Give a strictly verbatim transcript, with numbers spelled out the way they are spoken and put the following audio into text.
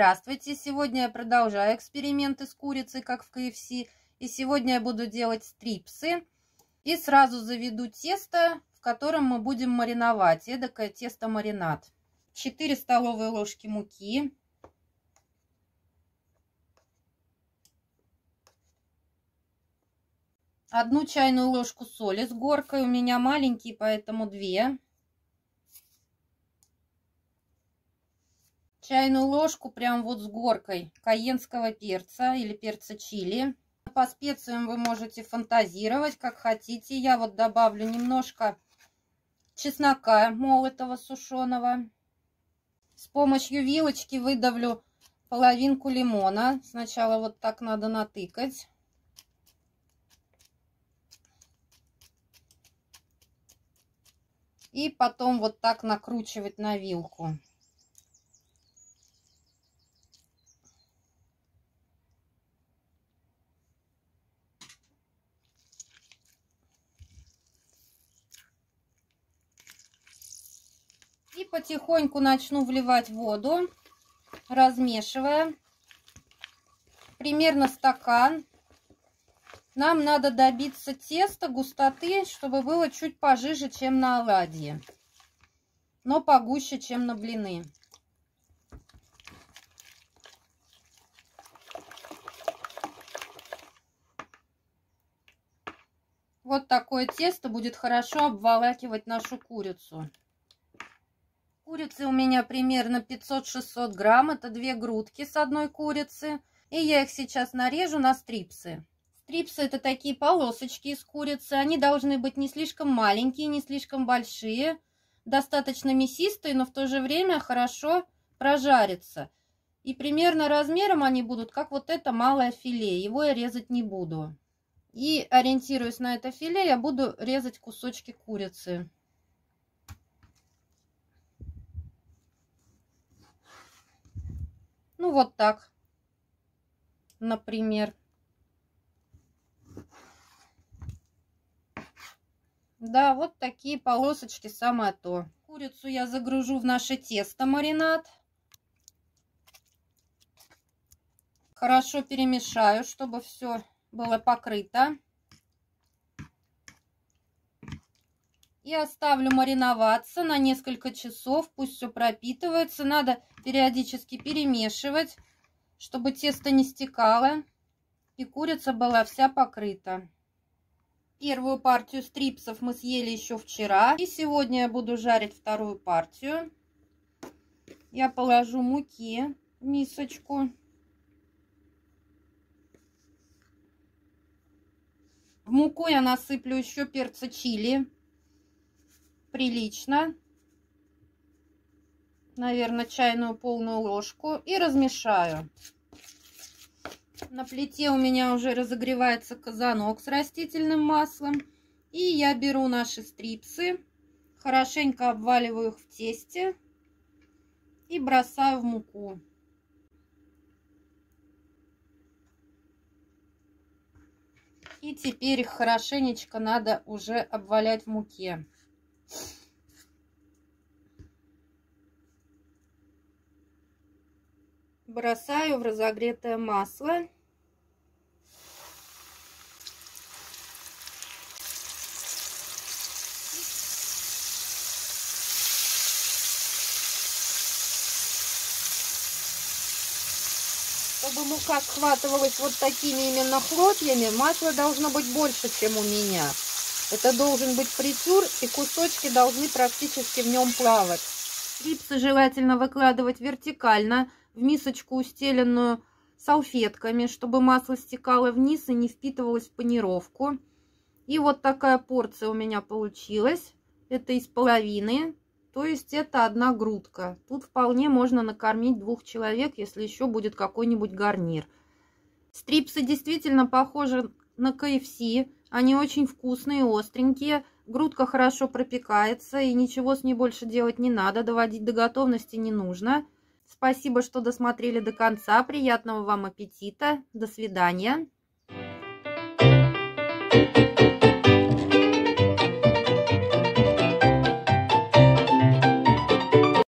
Здравствуйте! Сегодня я продолжаю эксперименты с курицей, как в кей эф си. И сегодня я буду делать стрипсы. И сразу заведу тесто, в котором мы будем мариновать. Эдакое тесто-маринад. четыре столовые ложки муки. одну чайную ложку соли с горкой. У меня маленькие, поэтому две. Чайную ложку прям вот с горкой кайенского перца или перца чили. По специям вы можете фантазировать, как хотите. Я вот добавлю немножко чеснока молотого, сушеного. С помощью вилочки выдавлю половинку лимона. Сначала вот так надо натыкать. И потом вот так накручивать на вилку. И потихоньку начну вливать воду, размешивая. Примерно стакан. Нам надо добиться теста густоты, чтобы было чуть пожиже, чем на оладьи, но погуще, чем на блины. Вот такое тесто будет хорошо обволакивать нашу курицу. Курицы у меня примерно пятьсот-шестьсот грамм. Это две грудки с одной курицы. И я их сейчас нарежу на стрипсы. Стрипсы — это такие полосочки из курицы. Они должны быть не слишком маленькие, не слишком большие. Достаточно мясистые, но в то же время хорошо прожарятся. И примерно размером они будут, как вот это малое филе. Его я резать не буду. И ориентируясь на это филе, я буду резать кусочки курицы. Ну, вот так, например. Да, вот такие полосочки самое то. Курицу я загружу в наше тесто-маринад. Хорошо перемешаю, чтобы все было покрыто. И оставлю мариноваться на несколько часов, пусть все пропитывается. Надо периодически перемешивать, чтобы тесто не стекало и курица была вся покрыта. Первую партию стрипсов мы съели еще вчера, и сегодня я буду жарить вторую партию. Я положу муки в мисочку. В муку я насыплю еще перца чили. Прилично, наверное, чайную полную ложку, и размешаю. На плите у меня уже разогревается казанок с растительным маслом, и я беру наши стрипсы, хорошенько обваливаю их в тесте и бросаю в муку. И теперь их хорошенечко надо уже обвалять в муке. Бросаю в разогретое масло. Чтобы мука схватывалась вот такими именно хлопьями, масла должно быть больше, чем у меня. Это должен быть фритюр, и кусочки должны практически в нем плавать. Стрипсы желательно выкладывать вертикально в мисочку, устеленную салфетками, чтобы масло стекало вниз и не впитывалось в панировку. И вот такая порция у меня получилась. Это из половины, то есть это одна грудка. Тут вполне можно накормить двух человек, если еще будет какой-нибудь гарнир. Стрипсы действительно похожи на кей эф си. Они очень вкусные, остренькие. Грудка хорошо пропекается, и ничего с ней больше делать не надо. Доводить до готовности не нужно. Спасибо, что досмотрели до конца. Приятного вам аппетита. До свидания.